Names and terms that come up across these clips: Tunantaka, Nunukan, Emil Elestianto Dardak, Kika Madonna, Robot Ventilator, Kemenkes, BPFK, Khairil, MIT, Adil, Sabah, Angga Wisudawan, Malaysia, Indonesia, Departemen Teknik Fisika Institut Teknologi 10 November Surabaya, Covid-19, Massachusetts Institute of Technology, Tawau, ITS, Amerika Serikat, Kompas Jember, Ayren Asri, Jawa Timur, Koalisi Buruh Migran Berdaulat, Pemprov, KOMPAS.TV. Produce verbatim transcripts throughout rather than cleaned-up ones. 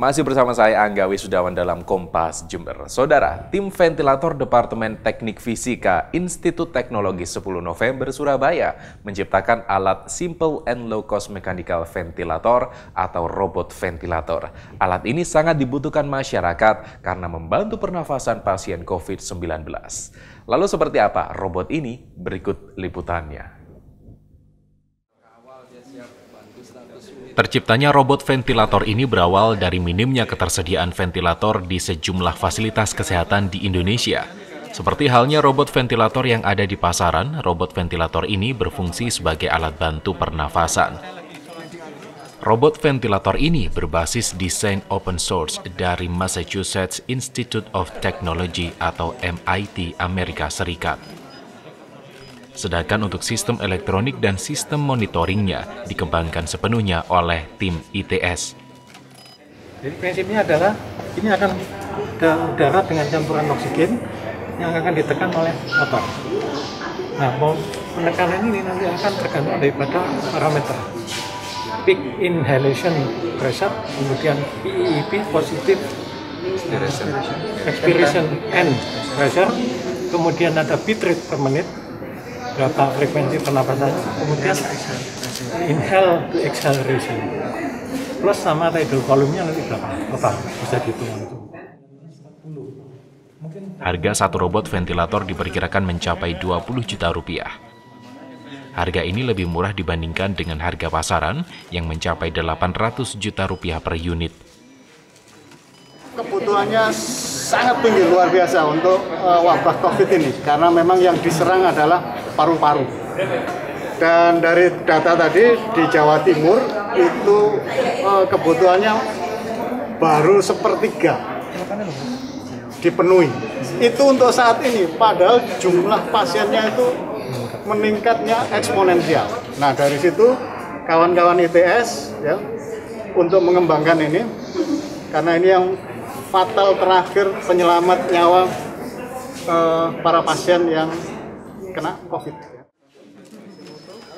Masih bersama saya Angga Wisudawan dalam Kompas Jember. Saudara, tim ventilator Departemen Teknik Fisika Institut Teknologi sepuluh November Surabaya menciptakan alat Simple and Low Cost Mechanical Ventilator atau robot ventilator. Alat ini sangat dibutuhkan masyarakat karena membantu pernafasan pasien COVID sembilan belas. Lalu seperti apa robot ini? Berikut liputannya. Terciptanya robot ventilator ini berawal dari minimnya ketersediaan ventilator di sejumlah fasilitas kesehatan di Indonesia. Seperti halnya robot ventilator yang ada di pasaran, robot ventilator ini berfungsi sebagai alat bantu pernafasan. Robot ventilator ini berbasis desain open source dari Massachusetts Institute of Technology atau M I T Amerika Serikat. Sedangkan untuk sistem elektronik dan sistem monitoringnya dikembangkan sepenuhnya oleh tim I T S. Jadi prinsipnya adalah ini akan ada udara dengan campuran oksigen yang akan ditekan oleh motor. Nah, penekanan ini nanti akan tergantung daripada parameter peak inhalation pressure, kemudian P E E P positive expiration, expiration and pressure, kemudian ada beat rate per menit, berapa frekuensi pernapasan, kemudian inhale to acceleration, plus sama tidal volume-nya nanti berapa total, bisa dihitung. Harga satu robot ventilator diperkirakan mencapai dua puluh juta rupiah. Harga ini lebih murah dibandingkan dengan harga pasaran yang mencapai delapan ratus juta rupiah per unit. Kebutuhannya sangat tinggi, luar biasa untuk uh, wabah COVID ini, karena memang yang diserang adalah paru-paru. Dan dari data tadi di Jawa Timur itu eh, kebutuhannya baru sepertiga dipenuhi. Itu untuk saat ini, padahal jumlah pasiennya itu meningkatnya eksponensial. Nah, dari situ kawan-kawan I T S ya untuk mengembangkan ini, karena ini yang fatal terakhir, penyelamat nyawa eh, para pasien yang kena COVID.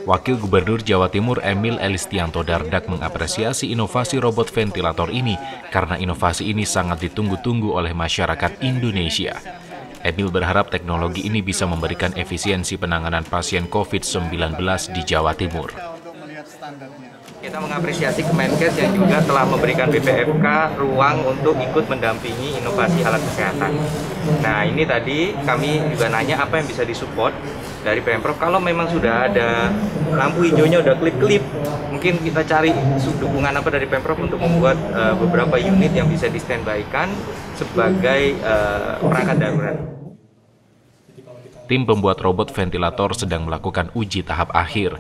Wakil Gubernur Jawa Timur Emil Elestianto Dardak mengapresiasi inovasi robot ventilator ini karena inovasi ini sangat ditunggu-tunggu oleh masyarakat Indonesia. Emil berharap teknologi ini bisa memberikan efisiensi penanganan pasien COVID sembilan belas di Jawa Timur. Kita mengapresiasi Kemenkes yang juga telah memberikan B P F K ruang untuk ikut mendampingi inovasi alat kesehatan. Nah, ini tadi kami juga nanya apa yang bisa disupport dari Pemprov. Kalau memang sudah ada lampu hijaunya, udah klip-klip, mungkin kita cari dukungan apa dari Pemprov untuk membuat uh, beberapa unit yang bisa di-standby-kan sebagai uh, perangkat darurat. Tim pembuat robot ventilator sedang melakukan uji tahap akhir.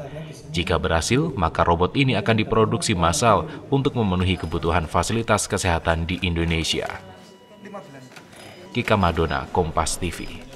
Jika berhasil, maka robot ini akan diproduksi massal untuk memenuhi kebutuhan fasilitas kesehatan di Indonesia. Kika Madonna, Kompas T V.